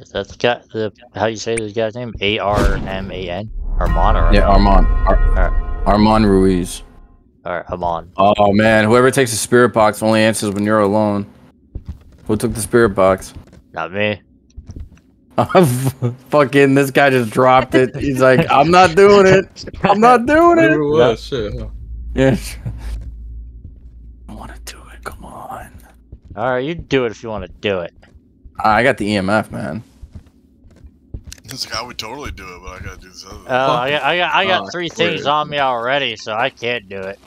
Is that the guy, how do you say this guy's name? A-R-M-A-N? Armand or Armand? Yeah, Armand. Armand Ruiz. Alright, Armand. Oh man, whoever takes the spirit box only answers when you're alone. Who took the spirit box? Not me. Fucking this guy just dropped it. He's like, I'm not doing it. I'm not doing it. No. Shit, huh? Yeah. I want to do it. Come on. All right, you do it if you want to do it. I got the EMF, man. This guy would totally do it, but I gotta do this other. I got three things on me already, so I can't do it.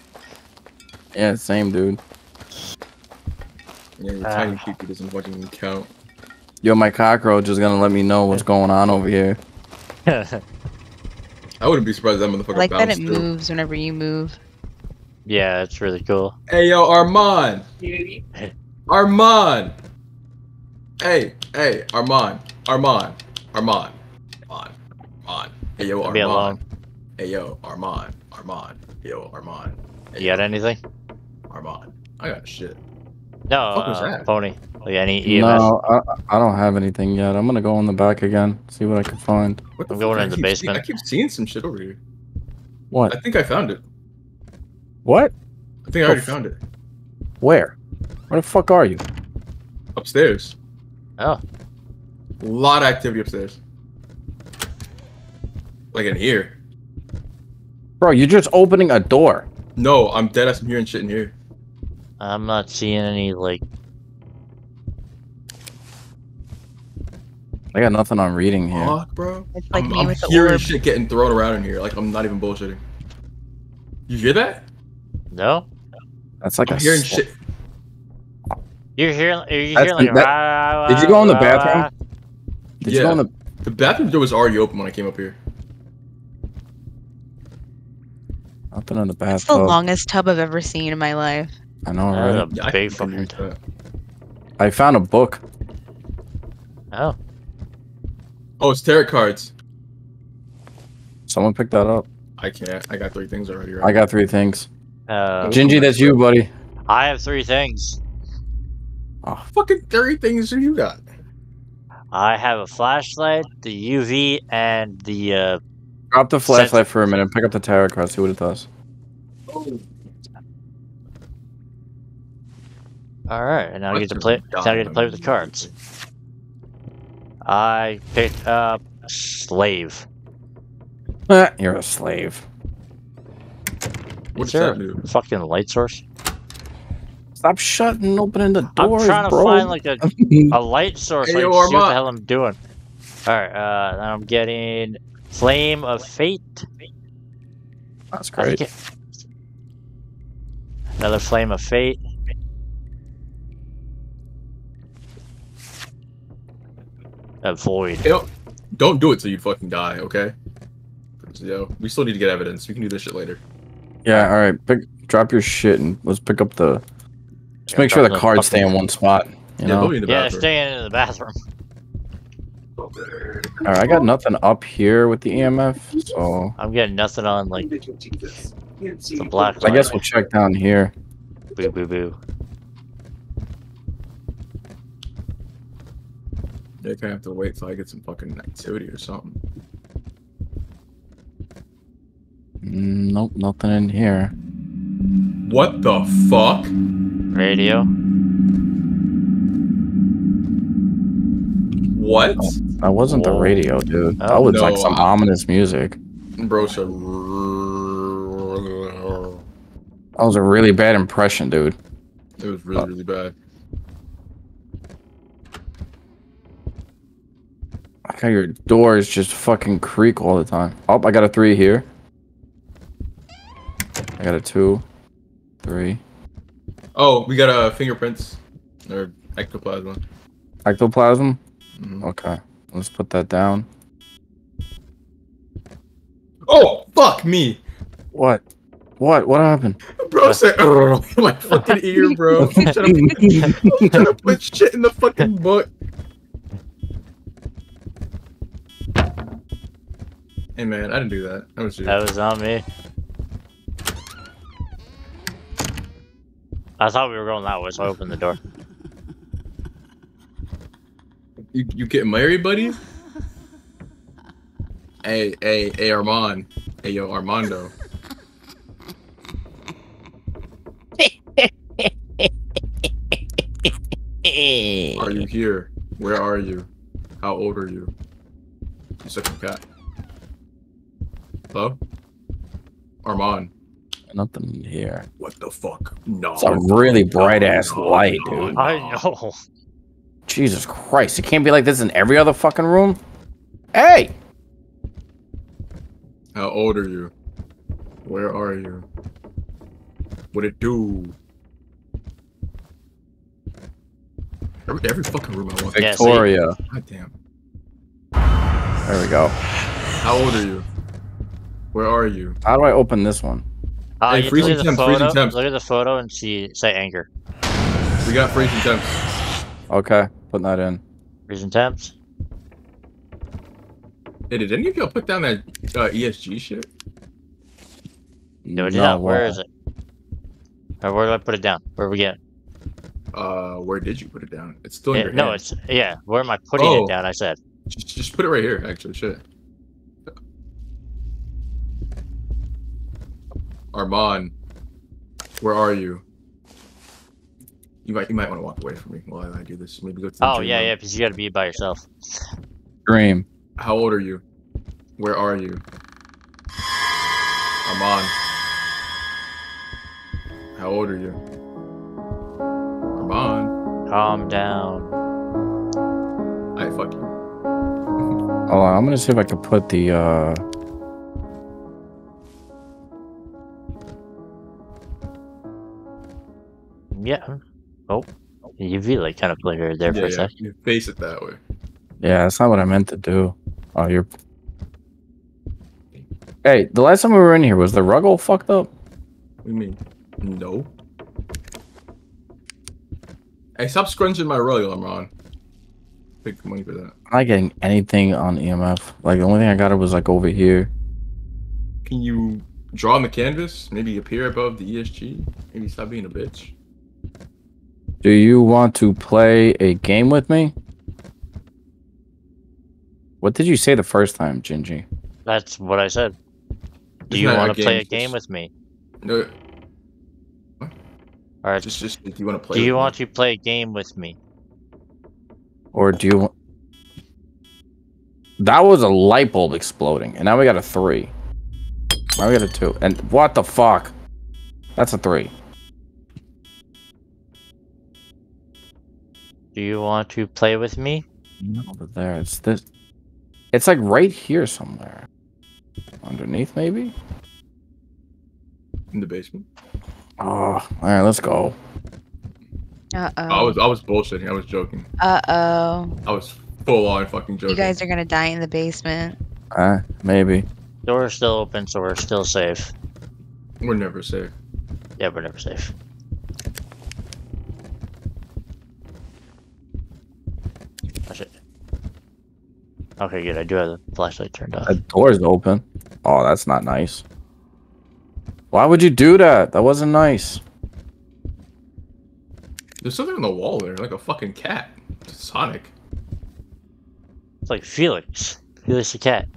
Yeah, same, dude. Yeah, the tiny people doesn't fucking count. Yo, my cockroach is gonna let me know what's going on over here. I wouldn't be surprised if that motherfucker bounced that it through. Moves whenever you move. Yeah, it's really cool. Hey, yo, Armand! Armand! Hey, hey, Armand. Armand. Armand. Armand. Armand. Hey, yo, Armand. Hey, yo, Armand. Armand. Yo, Armand. Hey, you got anything? Armand. I got shit. No, Pony. Like any EMS? No, I don't have anything yet. I'm gonna go in the back again, see what I can find. I'm going in the basement. I keep seeing some shit over here. What? I think I found it. What? I think I already found it. Where? Where the fuck are you? Upstairs. Oh. A lot of activity upstairs. Like in here. Bro, you're just opening a door. No, I'm dead ass. I'm hearing shit in here. I'm not seeing any, like... I got nothing on reading here. Fuck, bro. It's like I'm hearing shit getting thrown around in here. Like, I'm not even bullshitting. You hear that? No. That's like I'm hearing shit. You're hearing... Did you go in the bathroom? Did you go in the... The bathroom door was already open when I came up here. Nothing in the bathroom. That's the longest tub I've ever seen in my life. I know, right? Yeah, I found a book. Oh. Oh, it's tarot cards. Someone picked that up. I can't. I got three things already. Right? I got three things. Gingy, that's you, buddy. I have three things. Oh, fucking three things do you got? I have a flashlight, the UV, and the... Drop the flashlight for a minute. Pick up the tarot card. See what it does. Oh. All right, and now I get to play. Now I get to play with the cards. I picked up slave. You're a slave. What's that do? Fucking light source. Stop shutting and opening the doors, bro. I'm trying to find like a light source. Hey, yo, see what the hell I'm doing. All right, now I'm getting Flame of Fate. That's great. Another Flame of Fate. Avoid. Yo, don't do it till you fucking die, okay? Yo, we still need to get evidence. We can do this shit later. Yeah, all right. Drop your shit and let's pick up the. Just make sure the cards stay in one spot. You know? Yeah, stay in the bathroom. All right, I got nothing up here with the EMF, so I'm getting nothing on like the black. I guess we'll check down here. Boo, boo, boo. They're gonna have to wait till I get some fucking activity or something. Nope, nothing in here. What the fuck? Radio. What? Oh, that wasn't the radio, dude. Oh, that was like some ominous music. Bro, so... That was a really bad impression, dude. It was really, really bad. How your doors just fucking creak all the time. Oh, I got a 3 here. I got a 2, 3. Oh, we got fingerprints or ectoplasm. Ectoplasm? Mm-hmm. Okay, let's put that down. Oh, fuck me! What? What? What happened? Bro said, my fucking ear, bro. I'm trying to put shit in the fucking book. Hey man, I didn't do that. That was you. That was on me. I thought we were going that way, so I opened the door. You getting married, buddy? Hey, Armand. Hey, yo, Armando. Are you here? Where are you? How old are you? You suck a cat. Hello? Armand. Nothing here. What the fuck? No. It's a really bright ass light, dude. I know. Jesus Christ. It can't be like this in every other fucking room. Hey! How old are you? Where are you? What'd it do? Every fucking room I want. Victoria. Yeah, God damn. There we go. How old are you? Where are you? How do I open this one? Hey, freezing temps, freezing temps. Look at the photo and see, say anger. We got freezing temps. Okay, putting that in. Freezing temps. Hey, did any of y'all put down that ESG shit? No, did not. Where is it? Or where do I put it down? Where we get? Where did you put it down? It's still in your hand. No, it's Where am I putting it down? I said. Just put it right here. Actually, shit. Armand, where are you? You might want to walk away from me while I do this. Maybe go to the gym room. Because you got to be by yourself. Dream. How old are you? Where are you? Armand. How old are you? Armand. Calm down. Alright, fuck you. Oh, I'm gonna see if I can put the Yeah. Oh, you really like kind of played right there for a second. You face it that way. Yeah, that's not what I meant to do. Oh, you're. Hey, the last time we were in here, was the rug all fucked up? What do you mean? No. Hey, stop scrunching my rug, Armand. Big money for that. I'm not getting anything on EMF. Like, the only thing I got was like over here. Can you draw on the canvas? Maybe appear above the ESG? Maybe stop being a bitch. Do you want to play a game with me? What did you say the first time, Gingy? That's what I said. Do you want to play a game with me? No. What? All right. Just if you want to play. Do you want to play a game with me? Or do you want? That was a light bulb exploding, and now we got a 3. Now we got a 2, and what the fuck? That's a 3. Do you want to play with me? No, but there, it's this. It's like right here somewhere. Underneath, maybe? In the basement? Oh, all right, let's go. Uh-oh. I was bullshitting. I was joking. Uh-oh. I was full-on fucking joking. You guys are going to die in the basement. Maybe. Door's still open, so we're still safe. We're never safe. Yeah, we're never safe. Okay, good. I do have the flashlight turned off. The door is open. Oh, that's not nice. Why would you do that? That wasn't nice. There's something on the wall there, like a fucking cat. It's Sonic. It's like Felix. Felix the cat.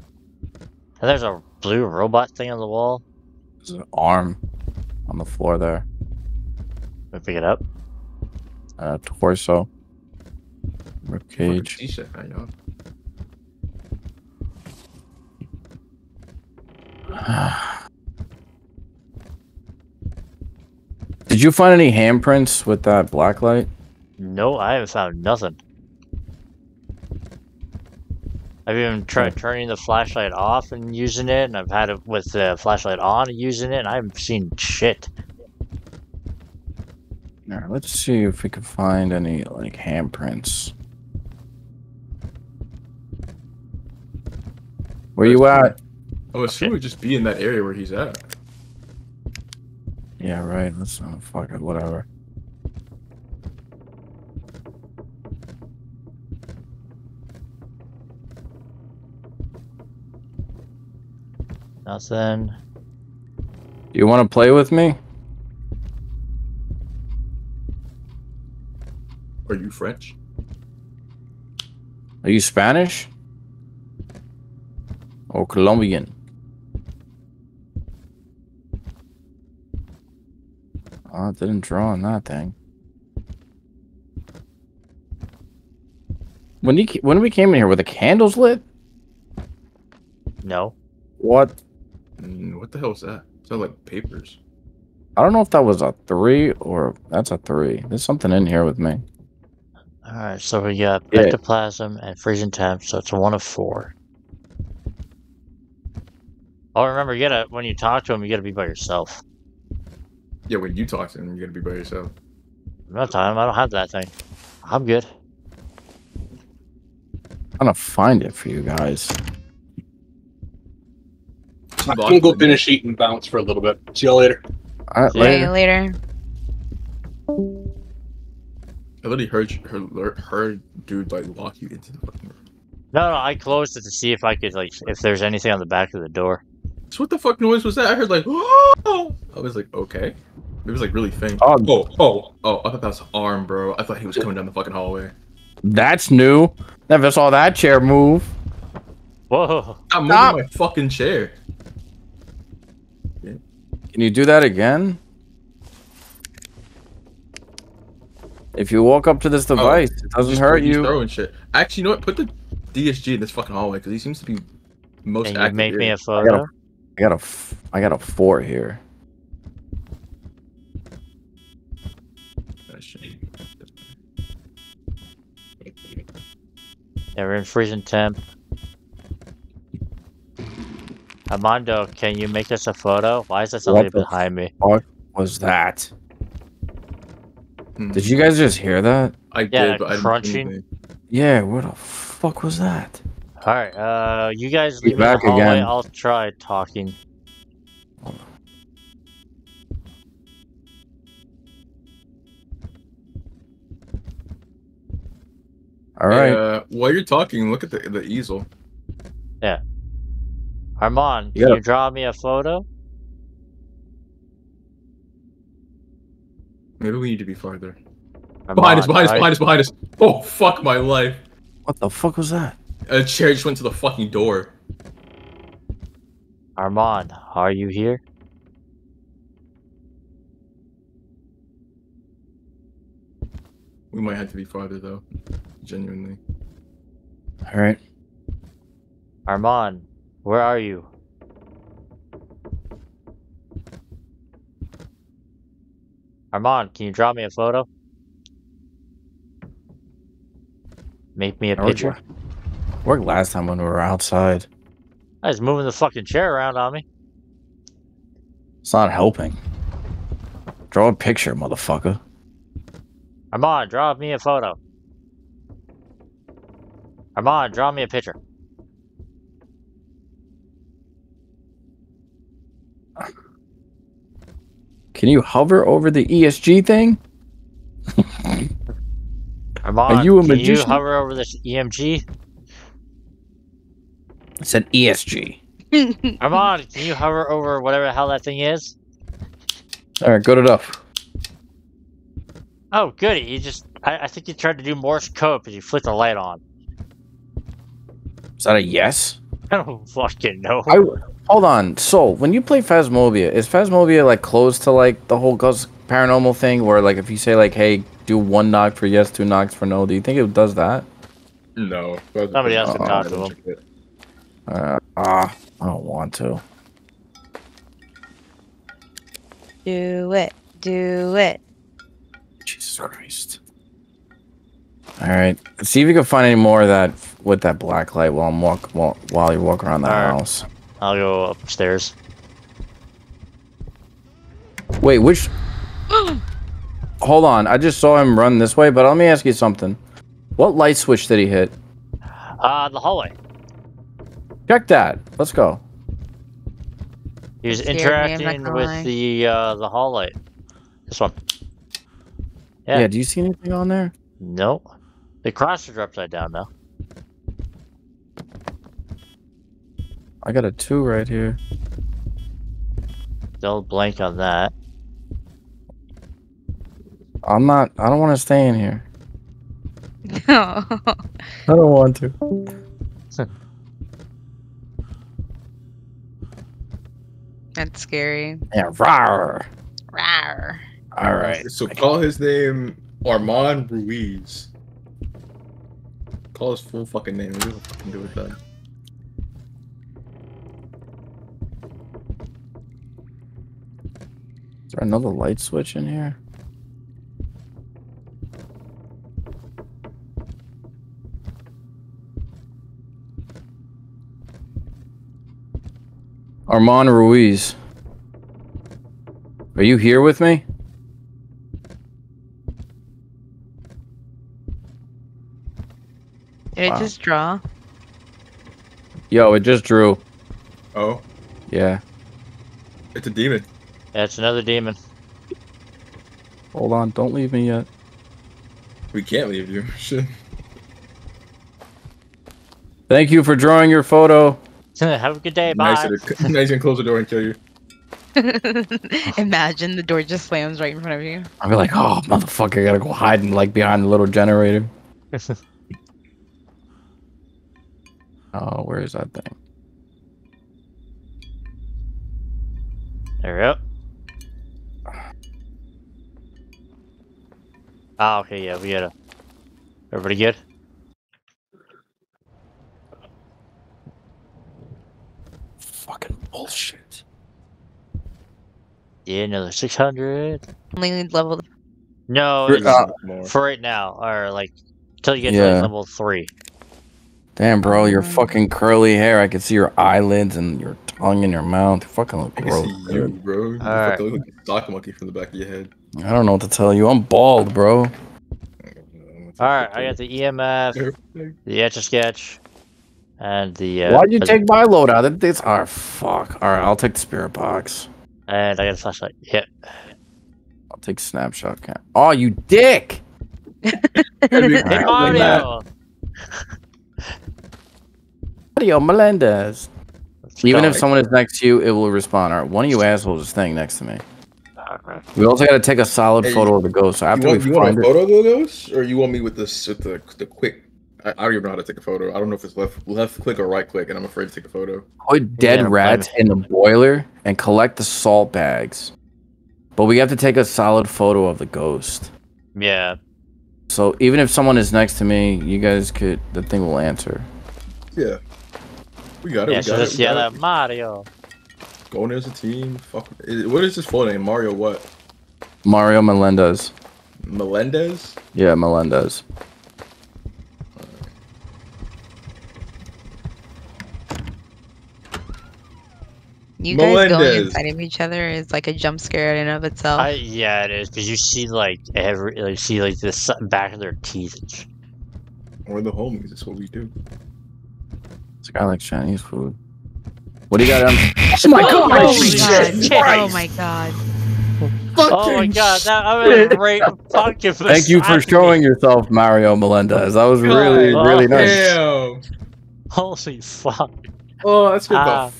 And there's a blue robot thing on the wall. There's an arm on the floor there. Can we pick it up? Torso. Ribcage. Did you find any handprints with that black light? No, I haven't found nothing. I've even tried turning the flashlight off and using it, and I've had it with the flashlight on and using it, and I haven't seen shit. Alright, let's see if we can find any, like, handprints. Where you at? I would assume we'd just be in that area where he's at. Yeah, right. Let's not fuck it. Whatever. Nothing. You want to play with me? Are you French? Are you Spanish? Or Colombian? Oh, it didn't draw on that thing. When we came in here, were the candles lit? No. What the hell is that? It sounded like papers. I don't know if that was a 3 or... That's a 3. There's something in here with me. Alright, so we got ectoplasm and freezing temp, so it's a 1 of 4. Oh, remember, you gotta, when you talk to him, you gotta be by yourself. Yeah, when you talk to him, you gotta be by yourself. No time, I don't have that thing. I'm good. I'm gonna find it for you guys. I'm gonna go finish eating and bounce for a little bit. See y'all later. Alright, later. I literally heard dude like lock you into the fucking room. No, I closed it to see if I could, like, if there's anything on the back of the door. So what the fuck noise was that? I heard like, oh! I was like, okay. It was like really faint. Oh, I thought that was an arm, bro. I thought he was coming down the fucking hallway. That's new. Never saw that chair move. Whoa. I'm moving my fucking chair. Can you do that again? If you walk up to this device, it doesn't hurt you. Throwing shit. Actually, you know what? Put the DSG in this fucking hallway because he seems to be most active. Make me a photo. I got a 4 here. Yeah, we're in freezing temp. Armando, can you make us a photo? Why is that somebody behind me? What was that? Did you guys just hear that? I did, but crunching. I didn't do anything. Yeah, what the fuck was that? All right, you guys leave back the hallway. Again. I'll try talking. All right. While you're talking, look at the easel. Yeah. Armand, can you draw me a photo? Maybe we need to be farther. Behind us. Oh, fuck my life. What the fuck was that? A chair just went to the fucking door. Armand, are you here? We might have to be farther, though. Genuinely. Alright. Armand, where are you? Armand, can you draw me a photo? Make me a picture. Worked last time when we were outside. I was moving the fucking chair around on me. It's not helping. Draw a picture, motherfucker. Armand, draw me a photo. Armand, draw me a picture. Can you hover over the ESG thing? Armand, are you a magician? Can you hover over this EMG? I said ESG. Armand, can you hover over whatever the hell that thing is? Alright, good enough. Oh, goody. You just... I think you tried to do Morse code because you flipped the light on. Is that a yes? I don't fucking know. Hold on. So, when you play Phasmophobia, is Phasmophobia, like, close to, like, the whole paranormal thing? Where, like, if you say, like, hey, do 1 knock for yes, 2 knocks for no, do you think it does that? No. Somebody else can talk to him. I don't want to. Do it. Do it. Jesus Christ. Alright. Let's see if you can find any more of that with that black light while you walk around the house. I'll go upstairs. Wait, which... Hold on, I just saw him run this way, but let me ask you something. What light switch did he hit? The hallway. Check that. Let's go. He was interacting with the hall light. This one. Yeah. Do you see anything on there? No. The crossers are upside down now. I got a 2 right here. Don't blank on that. I don't want to stay in here. No. I don't want to. That's scary. Yeah, rawr. Rawr. All right. So call his name Armand Ruiz. Call his full fucking name. What do you fucking do with that? Is there another light switch in here? Armand Ruiz. Are you here with me? Did it just draw? Yo, it just drew. Oh? Yeah. It's a demon. That's another demon. Hold on, don't leave me yet. We can't leave you. Shit. Thank you for drawing your photo. Have a good day, bye. Now he's gonna close the door and kill you. Imagine the door just slams right in front of you. I'll be like, oh, motherfucker, I gotta go hide and like behind the little generator. Oh, where is that thing? There we go. Ah, okay, yeah, we gotta. Everybody good? Fucking bullshit. Yeah, another 600. Only level. No, it's for right now, or like till you get to like level 3. Damn, bro, your fucking curly hair. I can see your eyelids and your tongue in your mouth. You fucking look gross. I can see you, bro. You fucking look like a sock monkey from the back of your head. I don't know what to tell you. I'm bald, bro. All right, I got the EMF, the Etch-a-Sketch, and the. Why'd you take my load out? It's oh, fuck. All right, I'll take the spirit box. And I got a flashlight. Yep. I'll take snapshot cam. Oh, you dick! Hey, Mario. Mario Melendez. Even if someone is next to you, it will respond. All right, one of you assholes is staying next to me. We also got to take a solid photo of the ghost. So after you want a photo of the ghost, or you want me with this with the quick? I don't even know how to take a photo. I don't know if it's left click or right click, and I'm afraid to take a photo. Put dead rats in the boiler and collect the salt bags, but we have to take a solid photo of the ghost. Yeah. So even if someone is next to me, you guys could. The thing will answer. Yeah. We got it. Yeah, we got it. Yeah, Mario. Going as a team. Fuck. What is his full name? Mario what? Mario Melendez. Melendez? Yeah, Melendez. Right. You guys going inside of each other is like a jump scare in and of itself. Yeah, it is because you see like you see the back of their teeth. We're the homies. That's what we do. It's like I like Chinese food. What do you got on? Oh my god! Oh my god! Oh my god! Oh my god! I'm in a great fucking. Thank you for showing yourself, Mario Melendez. That was really, really nice. Damn. Holy fuck! Oh, that's good. The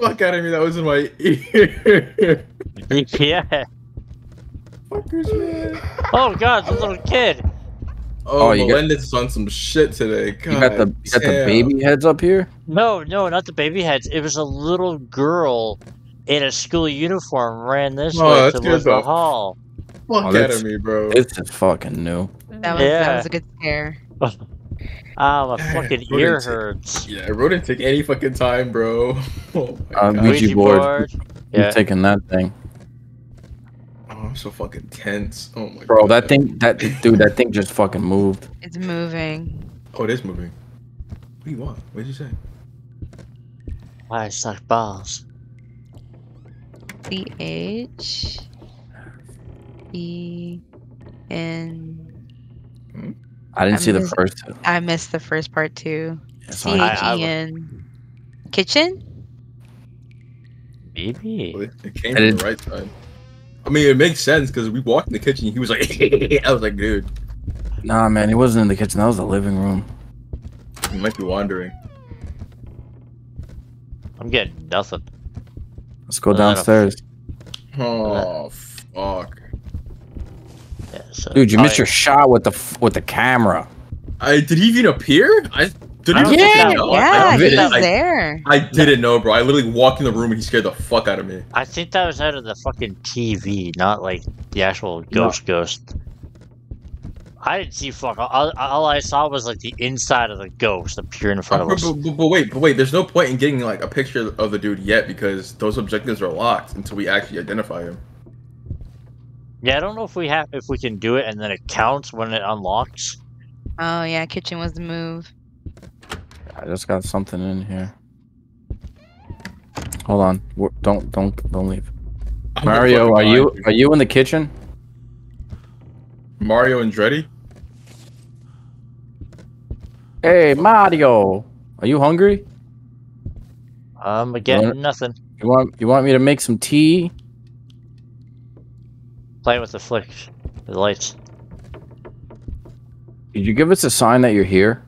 fuck out of me! That was in my ear. Yeah. Fuckers, man. Oh god, the little kid. Oh, Melendez is on some shit today. God, you got the baby heads up here? No, no, not the baby heads. It was a little girl in a school uniform ran this way towards the hall. Fuck out of me, bro. It's just fucking new. That was a good scare. My fucking ear hurts. Yeah, rodent take any fucking time, bro. Oh my god. Ouija board. Yeah. You're taking that thing. I'm so fucking tense. Oh my god. Bro, that thing, that thing just fucking moved. It's moving. Oh, it is moving. What do you want? What did you say? I suck balls. C-H-E-N. I didn't see the first two. I missed the first part too. C-H-E-N. Kitchen? Maybe. It came from the right side. I mean, it makes sense because we walked in the kitchen. He was like, I was like, dude. Nah, man, he wasn't in the kitchen. That was the living room. He might be wandering. I'm getting nothing. Let's go downstairs. Oh, fuck. Yeah, so, dude, you missed your shot with the camera. Did he even appear? Yeah, he was there. I didn't know, bro. I literally walked in the room and he scared the fuck out of me. I think that was out of the fucking TV, not like the actual ghost. I didn't see fuck. All I saw was like the inside of the ghost appear in front of us. But wait. There's no point in getting like a picture of the dude yet because those objectives are locked until we actually identify him. Yeah, I don't know if we have if we can do it and then it counts when it unlocks. Oh yeah, kitchen was the move. I just got something in here. Hold on. Don't leave. Mario, are you in the kitchen? Mario Andretti? Hey Mario, are you hungry? Again, nothing. You want me to make some tea? Play with the flicks, the lights. Could you give us a sign that you're here?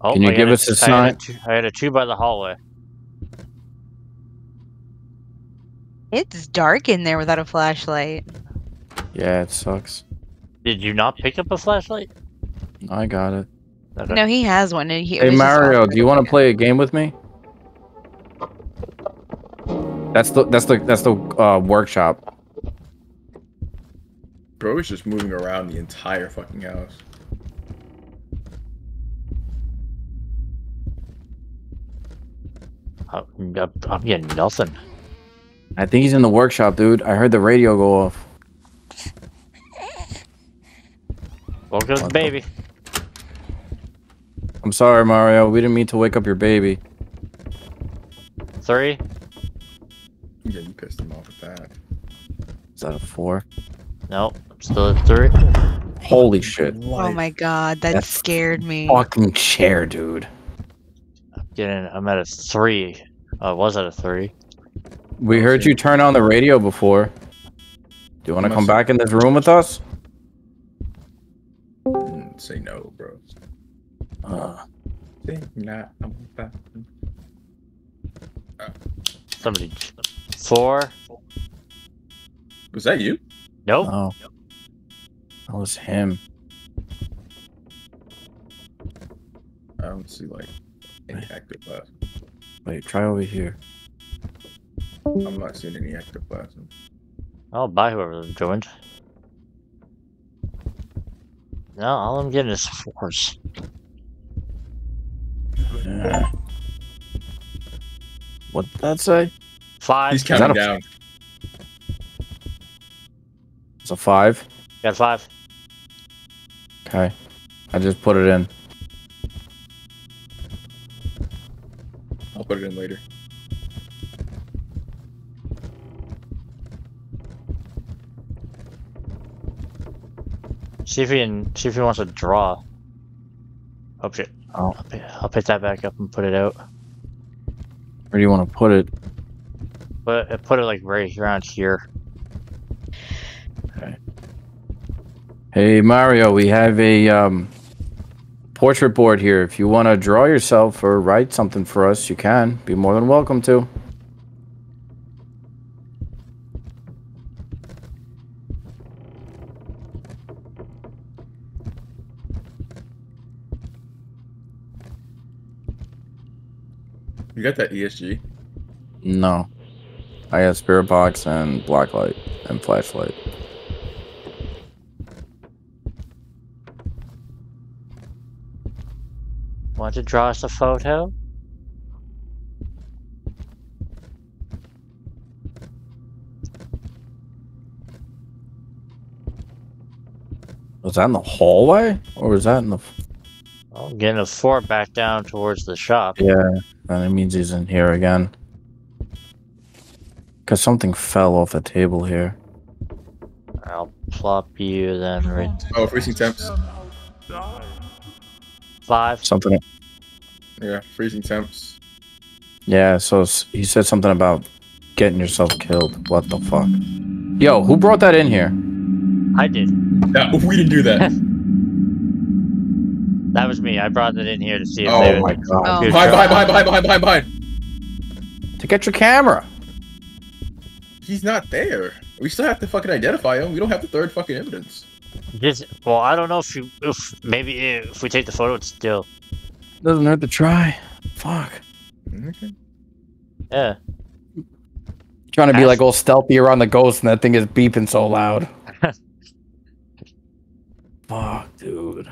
Oh, can you give us a sign? I had a two by the hallway. It's dark in there without a flashlight. Yeah, it sucks. Did you not pick up a flashlight? I got it. Okay. No, he has one. Hey, Mario, do you want to play a game with me? That's the workshop. Bro is just moving around the entire fucking house. I'm getting nothing. I think he's in the workshop, dude. I heard the radio go off. Woke up the baby. I'm sorry, Mario. We didn't mean to wake up your baby. Three. Yeah, you pissed him off with that. Is that a four? No, I'm still at three. Holy shit. Oh my god, that scared me. Fucking chair, dude. I'm at a three. I was at a three. We heard you turn on the radio before. Do you want to come back in this room with us? Say no, bro. Somebody. Four. Was that you? Nope. No. That was him. I don't see like. Any active plasma. Wait, try over here. I'm not seeing any active plasma. I'll buy whoever joined. No, all I'm getting is force. Yeah. What did that say? Five. He's counting down. It's a five? Got five. Okay. I just put it in. I'll put it in later. See if he wants to draw. Oh shit! Oh. I'll pick that back up and put it out. Where do you want to put it? Put it like right around here. Okay. Hey Mario, we have a portrait board here. If you want to draw yourself or write something for us, you can. Be more than welcome to. You got that ESG? No. I got spirit box and blacklight and flashlight. Want to draw us a photo? Was that in the hallway? Or was that in the... I'm getting a four back down towards the shop. Yeah, and it means he's in here again. Because something fell off the table here. I'll plop you then right... Oh, freezing temps. Five. Something. Yeah, freezing temps. Yeah, so he said something about getting yourself killed. What the fuck? Yo, who brought that in here? I did. No, we didn't do that. That was me. I brought it in here to see if they would... Oh my god. Behind, behind, behind, behind, behind, behind! To get your camera! he's not there. We still have to fucking identify him. We don't have the third fucking evidence. Just, well, I don't know if you, maybe if we take the photo, it's still. Doesn't hurt to try. Fuck. Okay. Yeah. Trying to be like all stealthy around the ghost, and that thing is beeping so loud. Fuck, dude.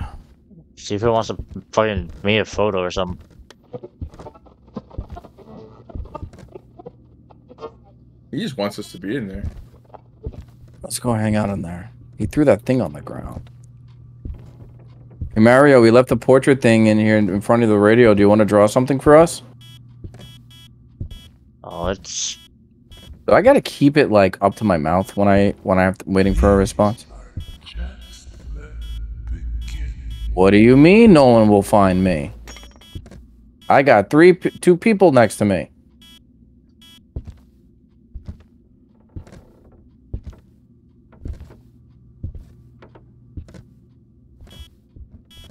See if it wants to fucking me a photo or something. He just wants us to be in there. Let's go hang out in there. He threw that thing on the ground. Hey, Mario, we left the portrait thing in here in front of the radio. Do you want to draw something for us? Oh, it's... So I gotta keep it like up to my mouth when I'm waiting for a response. What do you mean no one will find me? I got two people next to me.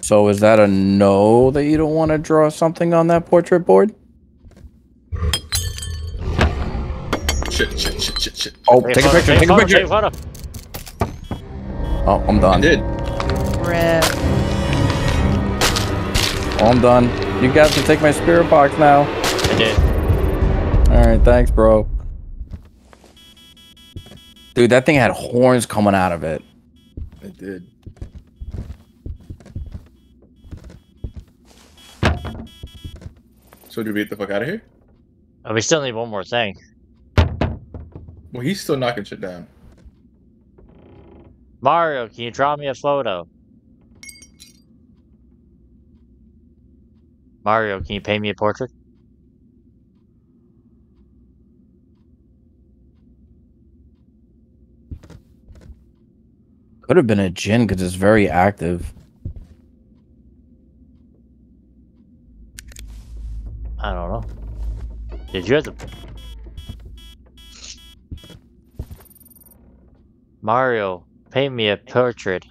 So is that a no that you don't want to draw something on that portrait board? Shit. Oh, take a picture, take a picture. Take a photo. Oh, I'm done. I did. Rip. Oh, I'm done. You guys can take my spirit box now. I did. Alright, thanks, bro. Dude, that thing had horns coming out of it. It did. So do we get the fuck out of here? Oh, we still need one more thing. Well, he's still knocking shit down. Mario, can you draw me a photo? Mario, can you paint me a portrait? Could have been a djinn because it's very active. I don't know. Did you have the... Mario, paint me a portrait.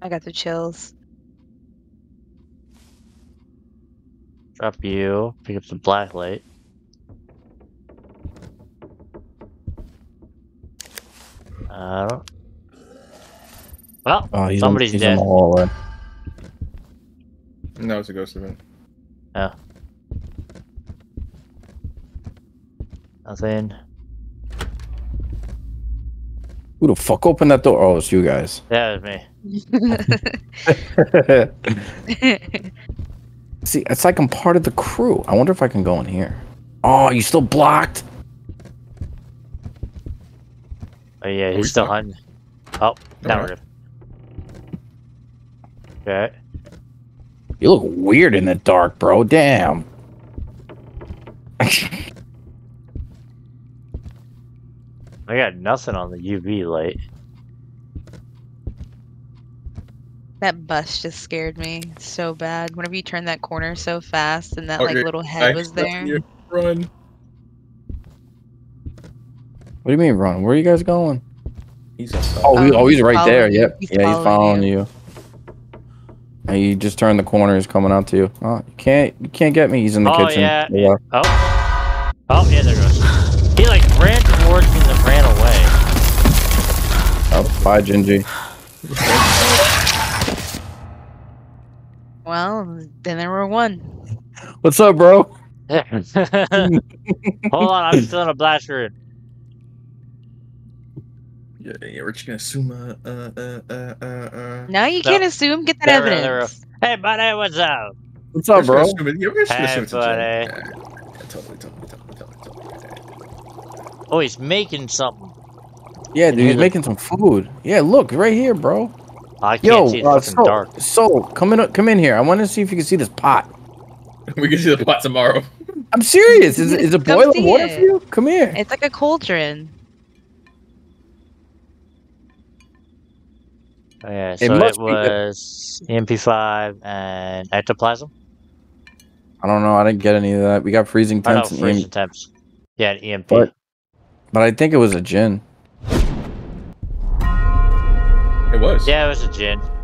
I got the chills. Drop you, pick up the black light. I don't... Well, oh, somebody's dead. No, it's a ghost event. Oh. Nothing. Who the fuck opened that door? Oh, it's you guys. Yeah, it's me. See, it's like I'm part of the crew. I wonder if I can go in here. Oh, you still blocked? Oh yeah, he's still hunting. Oh, now we're good. Okay. You look weird in the dark, bro. Damn. I got nothing on the UV light. That bus just scared me so bad. Whenever you turned that corner so fast and that like little head was there. Run. What do you mean run? Where are you guys going? He's he's right there. Yep. He's following you. And you just turned the corner. He's coming out to you. Oh, you can't get me. He's in the kitchen. Yeah. Oh, yeah, there goes. He like ran towards me and then ran away. Oh, bye, Gingy. Well, then there were one. What's up, bro? Hold on, I'm still in a blast room. Yeah, we're just gonna assume. No, you can't assume. Get that evidence. Hey, buddy, what's up? What's up, bro? Hey, buddy. Totally. Oh, he's making something. Yeah, dude, he's making some food. Yeah, look right here, bro. I can't see. It's fucking dark. So, come in here. I want to see if you can see this pot. We can see the pot tomorrow. I'm serious. Is it boiling water for you? Come here. It's like a cauldron. Oh, yeah, so it was EMP5 and ectoplasm? I don't know. I didn't get any of that. We got freezing temps. Freezing temps. Yeah, an EMP. But I think it was a djinn. It was. Yeah, it was a djinn.